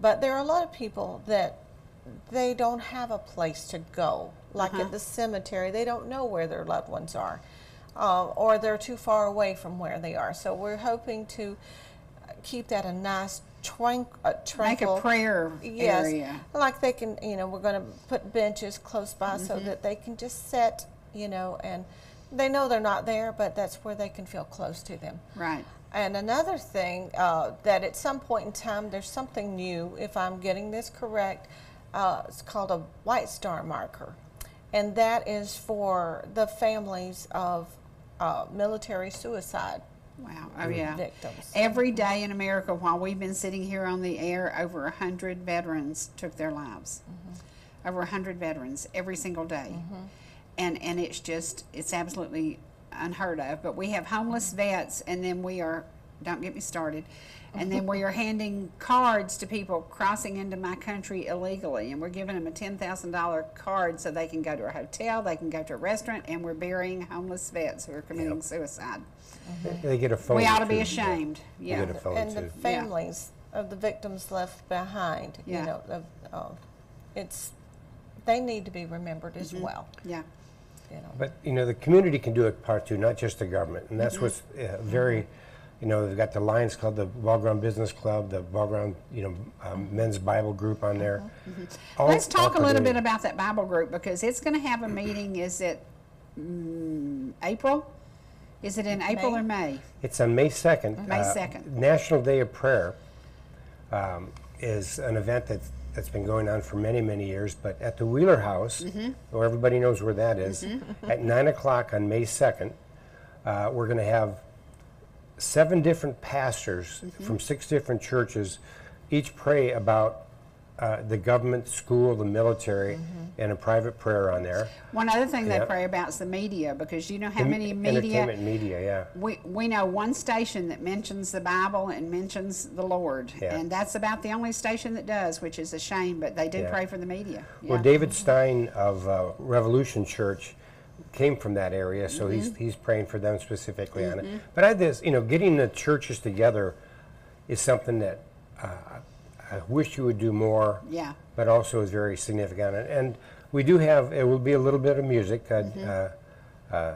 but there are a lot of people that they don't have a place to go. Like uh-huh. at the cemetery, they don't know where their loved ones are, or they're too far away from where they are. So we're hoping to keep that a nice tranquil. Make a prayer yes, area. Like they can, you know, we're going to put benches close by mm-hmm. so that they can just sit, you know, and they know they're not there, but that's where they can feel close to them. Right. And another thing that at some point in time, there's something new, if I'm getting this correct, it's called a white star marker. and that is for the families of military suicide. Wow. Oh, yeah. Victims. Every day in America while we've been sitting here on the air, over 100 veterans took their lives. Mm-hmm. Over 100 veterans every single day. Mm-hmm. And it's just, it's absolutely unheard of. But we have homeless vets, and then we are, don't get me started, and then we are handing cards to people crossing into my country illegally, and we're giving them a $10,000 card so they can go to a hotel, they can go to a restaurant, and we're burying homeless vets who are committing suicide. Mm-hmm. They get a phone. We ought to be ashamed. Yeah. Get a phone and the families of the victims left behind, you know, it's, they need to be remembered as well. Yeah. You know. But, you know, the community can do a part too, not just the government. And that's what's very, you know, they've got the Lions Club, the Ball Ground Business Club, the Ball Ground, you know, men's Bible group on there. Let's talk a little bit about that Bible group, because it's going to have a meeting. Is it April? Is it in April or May? It's on May 2nd. May 2nd. National Day of Prayer is an event that's been going on for many, many years, but at the Wheeler House, or everybody knows where that is, at 9 o'clock on May 2nd, we're going to have 7 different pastors from 6 different churches each pray about the government, school, the military, and a private prayer on there. One other thing they pray about is the media, because you know how many media... Entertainment media, We know one station that mentions the Bible and mentions the Lord, and that's about the only station that does, which is a shame, but they do pray for the media. Yeah. Well, David Stein of Revolution Church came from that area, so he's praying for them specifically on it. But I this, you know, getting the churches together is something that... I wish you would do more, but also is very significant. And we do have, it will be a little bit of music. Daryl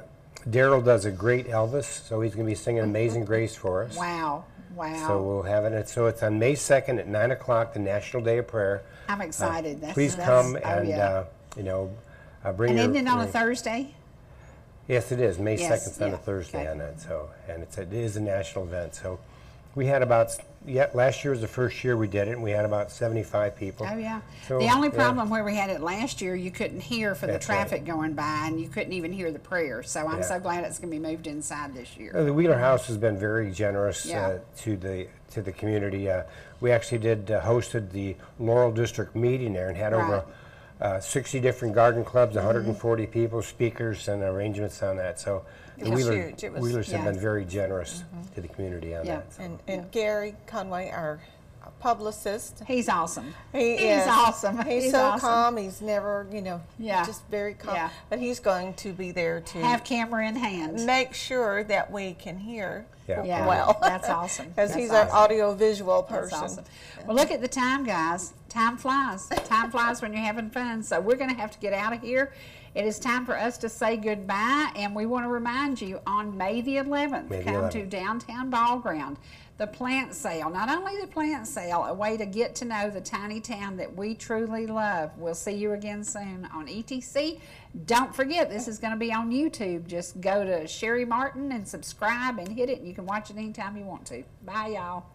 does a great Elvis, so he's going to be singing Amazing Grace for us. Wow, wow. So we'll have it. So it's on May 2nd at 9 o'clock, the National Day of Prayer. I'm excited. Please come and, you know, bring your... And isn't it on a Thursday? Yes, it is. May 2nd's on a Thursday on that. So, and it is a national event, so... We had about, last year was the first year we did it, and we had about 75 people. Oh, yeah. So, the only problem where we had it last year, you couldn't hear for the traffic going by, and you couldn't even hear the prayer. So I'm so glad it's going to be moved inside this year. The Wheeler House has been very generous to the community. We actually did hosted the Laurel District meeting there and had over 60 different garden clubs, 140 people, speakers, and arrangements on that. So. Wheelers have been very generous to the community on that. So. And Gary Conway, our publicist. He's awesome. He's awesome. He's so awesome. Calm. He's never, you know, just very calm. Yeah. But he's going to be there to have camera in hand. Make sure that we can hear well. That's awesome. Because he's an audio-visual person. That's awesome. Well, look at the time, guys. Time flies. Time flies when you're having fun. So we're going to have to get out of here. It is time for us to say goodbye, and we want to remind you on May the 11th, come to Downtown Ball Ground, the plant sale. Not only the plant sale, a way to get to know the tiny town that we truly love. We'll see you again soon on ETC. Don't forget, this is going to be on YouTube. Just go to Sherry Martin and subscribe and hit it, and you can watch it anytime you want to. Bye, y'all.